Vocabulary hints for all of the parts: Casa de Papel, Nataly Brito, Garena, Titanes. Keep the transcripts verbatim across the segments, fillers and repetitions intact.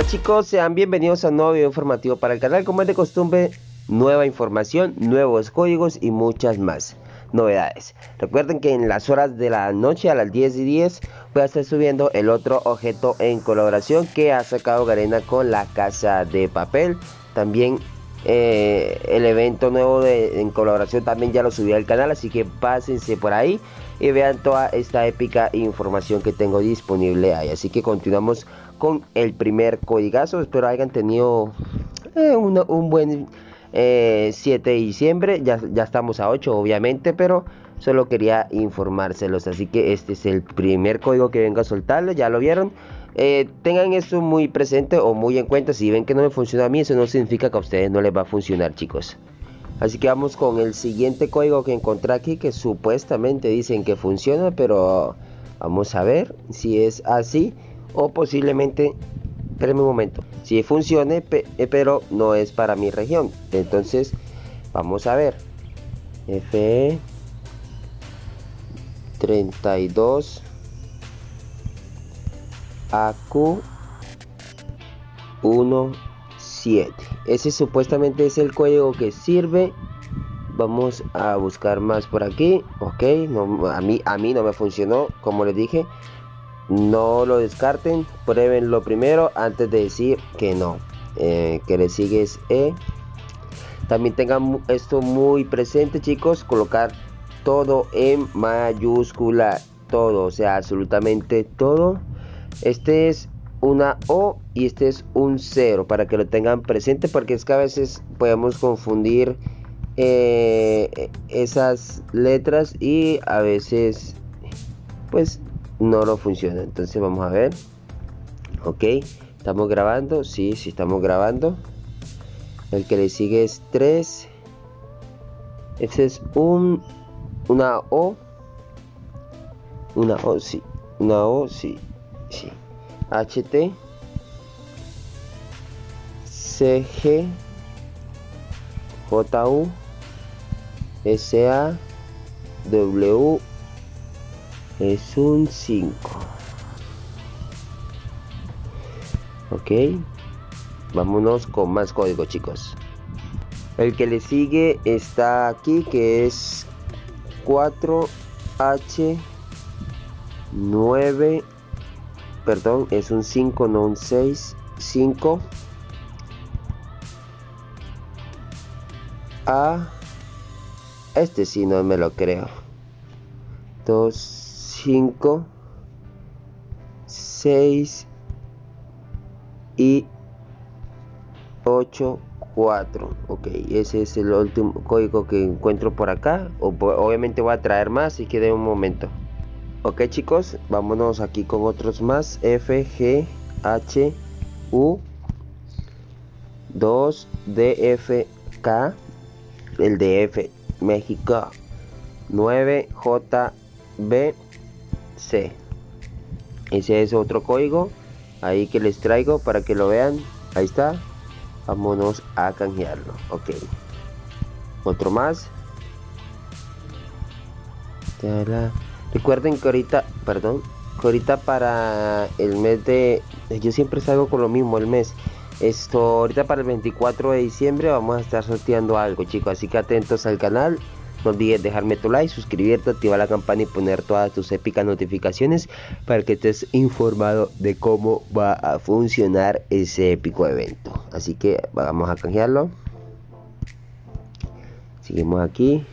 Hola chicos, sean bienvenidos a un nuevo video informativo para el canal. Como es de costumbre, nueva información, nuevos códigos y muchas más novedades. Recuerden que en las horas de la noche, a las diez y diez, voy a estar subiendo el otro objeto en colaboración que ha sacado Garena con la Casa de Papel. También eh, el evento nuevo de, en colaboración también ya lo subí al canal, así que pásense por ahí y vean toda esta épica información que tengo disponible ahí. Así que continuamos con el primer códigazo. Espero hayan tenido eh, una, un buen eh, siete de diciembre. Ya, ya estamos a ocho obviamente, pero solo quería informárselos. Así que este es el primer código que vengo a soltarles. Ya lo vieron. Eh, tengan eso muy presente o muy en cuenta. Si ven que no me funciona a mí, eso no significa que a ustedes no les va a funcionar, chicos. Así que vamos con el siguiente código que encontré aquí, que supuestamente dicen que funciona, pero vamos a ver si es así o posiblemente, espérenme un momento, si funcione, pe pero no es para mi región. Entonces vamos a ver. F treinta y dos A Q diecisiete. Ese supuestamente es el código que sirve. Vamos a buscar más por aquí. Ok, no, a, mí, a mí no me funcionó, como les dije. No lo descarten, pruébenlo primero antes de decir que no. Eh, que le sigue es E. También tengan esto muy presente, chicos. Colocar todo en mayúscula. Todo, o sea, absolutamente todo. Este es una O y este es un cero, para que lo tengan presente, porque es que a veces podemos confundir eh, esas letras y a veces pues no lo funciona. Entonces vamos a ver. Ok, estamos grabando, sí, sí estamos grabando. El que le sigue es tres. Este es un una O, una O, sí, una O, sí, sí. H T C G J U S A W es un cinco. Ok, vámonos con más código, chicos. El que le sigue está aquí, que es cuatro H nueve. Perdón, es un cinco, no un seis. cinco A. Este sí no me lo creo. dos, cinco, seis y ocho, cuatro. Ok, ese es el último código que encuentro por acá. Obviamente voy a traer más, así que de un momento. Ok chicos, vámonos aquí con otros más. F, G, H, U, dos, D, F, K, el de F, México, nueve, J, B, C. Ese es otro código ahí que les traigo para que lo vean. Ahí está, vámonos a canjearlo. Ok, otro más. Tala. Recuerden que ahorita, perdón, que ahorita para el mes de, yo siempre salgo con lo mismo el mes, esto ahorita para el veinticuatro de diciembre vamos a estar sorteando algo, chicos, así que atentos al canal. No olvides dejarme tu like, suscribirte, activar la campana y poner todas tus épicas notificaciones para que estés informado de cómo va a funcionar ese épico evento. Así que vamos a canjearlo. Seguimos aquí.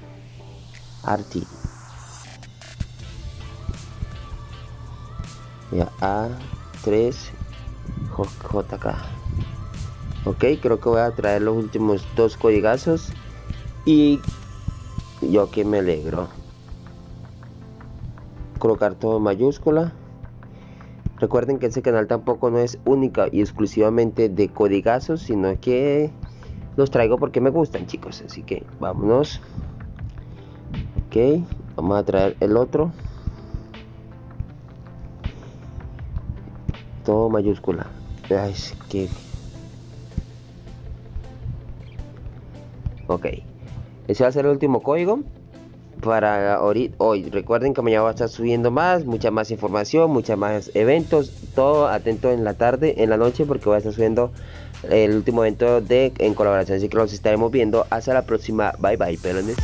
Arti. A tres J K. Ok, creo que voy a traer los últimos dos códigazos y yo que me alegro. Colocar todo en mayúscula. Recuerden que este canal tampoco no es única y exclusivamente de códigazos, sino que los traigo porque me gustan, chicos. Así que vámonos. Ok, vamos a traer el otro. Todo mayúscula. Ay, es que... Ok, ese va a ser el último código. para hoy. Recuerden que mañana va a estar subiendo más, mucha más información, muchas más eventos, todo atento en la tarde, en la noche, porque voy a estar subiendo el último evento de en colaboración, así que los estaremos viendo. Hasta la próxima, bye bye, pelones.